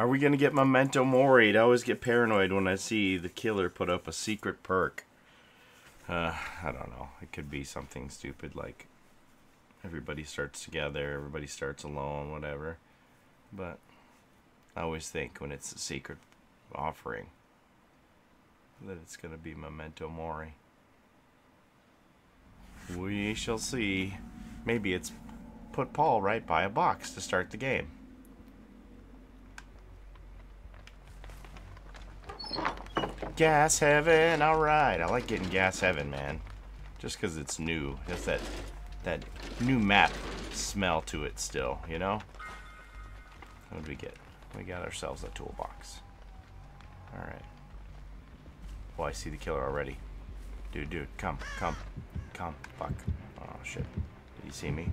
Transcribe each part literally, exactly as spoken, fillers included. Are we going to get Memento Mori? I always get paranoid when I see the killer put up a secret perk. Uh, I don't know. It could be something stupid like everybody starts together, everybody starts alone, whatever. But I always think when it's a secret offering that it's going to be Memento Mori. We shall see. Maybe it's put Paul right by a box to start the game. Gas Heaven, alright. I like getting Gas Heaven, man. Just because it's new. It has that, that new map smell to it still, you know? What did we get? We got ourselves a toolbox. Alright. Oh, I see the killer already. Dude, dude, come, come, come. Fuck. Oh, shit. Did he see me?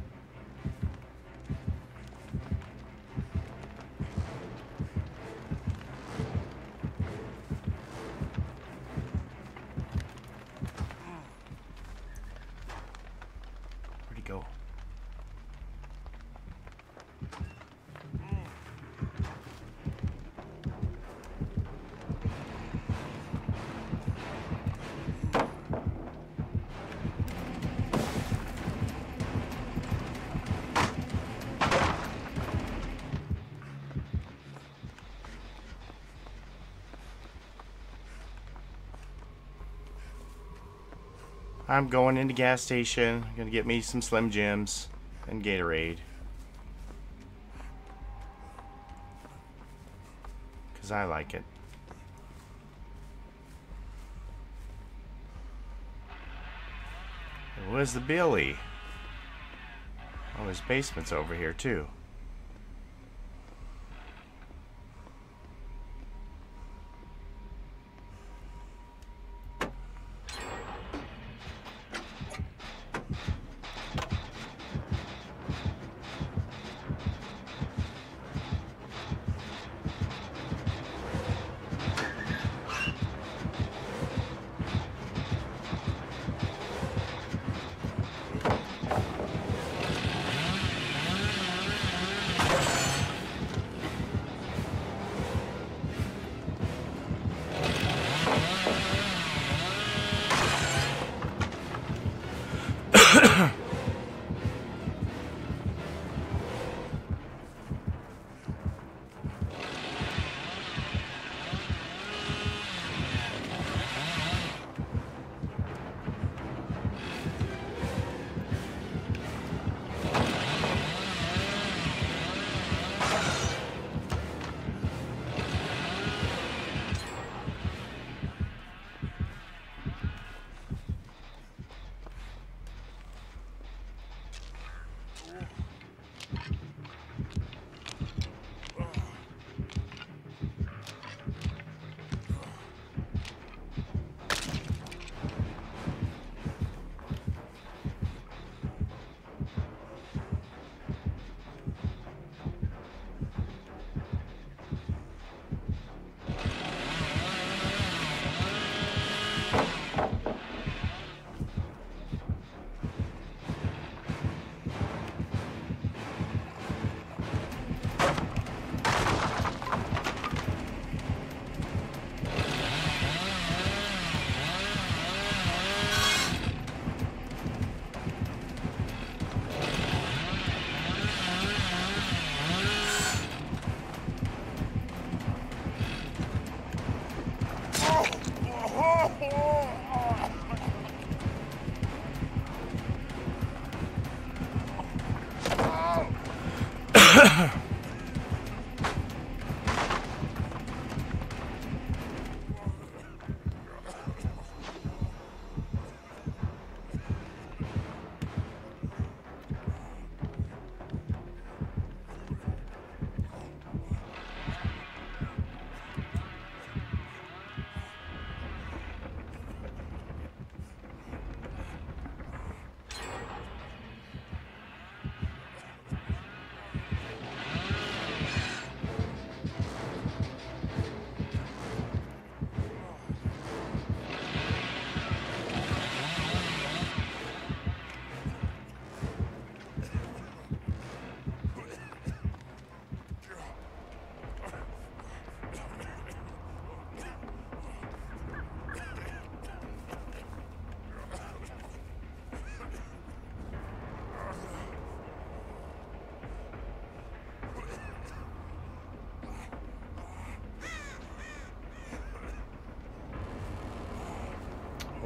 I'm going into gas station. I'm gonna get me some Slim Jims and Gatorade. Cause I like it. And where's the Billy? Oh, his basement's over here too.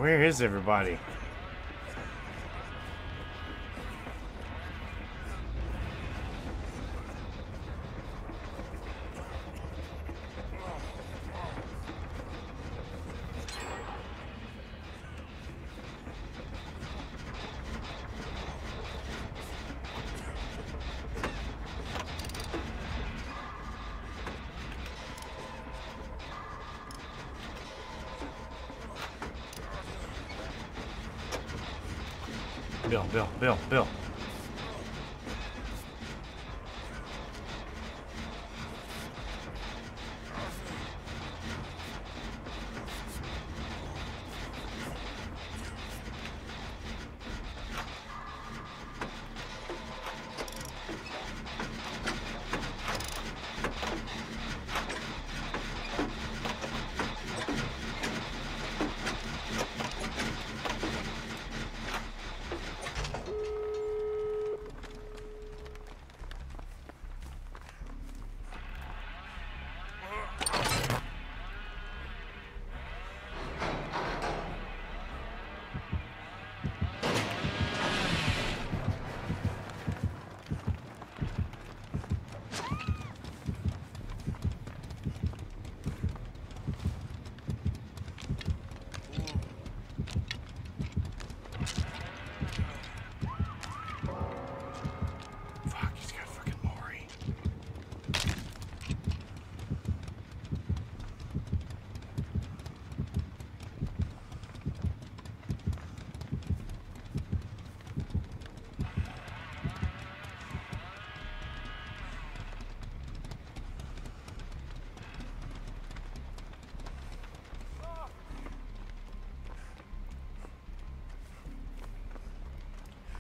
Where is everybody? Bill, Bill, Bill, Bill.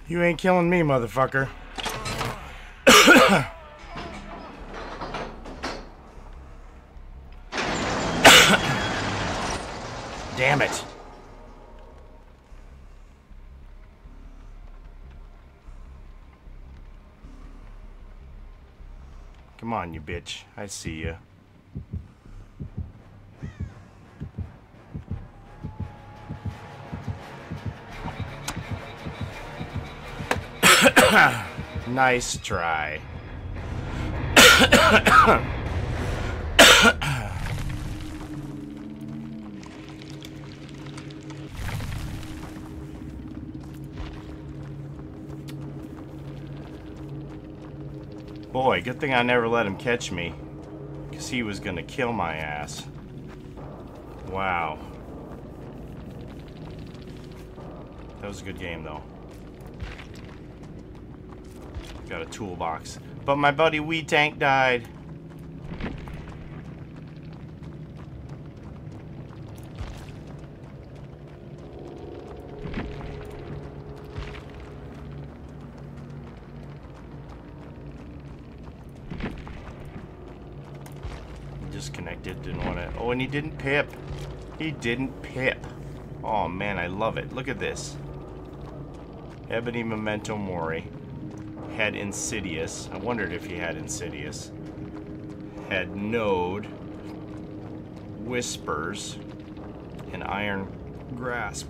You ain't killing me, motherfucker. Damn it. Come on, you bitch. I see you. Nice try. Boy, good thing I never let him catch me, because he was gonna kill my ass. Wow. That was a good game, though. Got a toolbox, but my buddy Wee Tank died. Disconnected, didn't want to. Oh, and he didn't pip. He didn't pip. Oh man, I love it. Look at this. Ebony Memento Mori. Had Insidious. I wondered if he had Insidious. Had Node, Whispers, and Iron Grasp.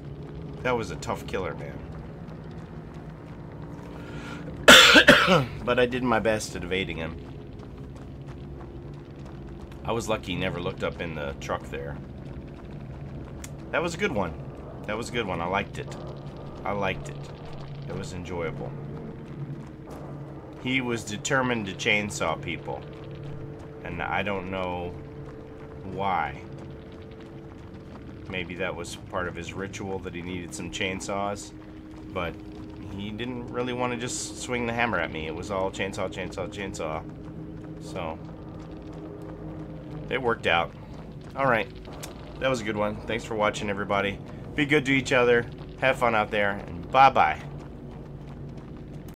That was a tough killer, man. But I did my best at evading him. I was lucky he never looked up in the truck there. That was a good one. That was a good one. I liked it. I liked it. It was enjoyable. He was determined to chainsaw people, and I don't know why. Maybe that was part of his ritual, that he needed some chainsaws, but he didn't really want to just swing the hammer at me. It was all chainsaw, chainsaw, chainsaw. So, it worked out. Alright, that was a good one. Thanks for watching, everybody. Be good to each other, have fun out there, and bye-bye.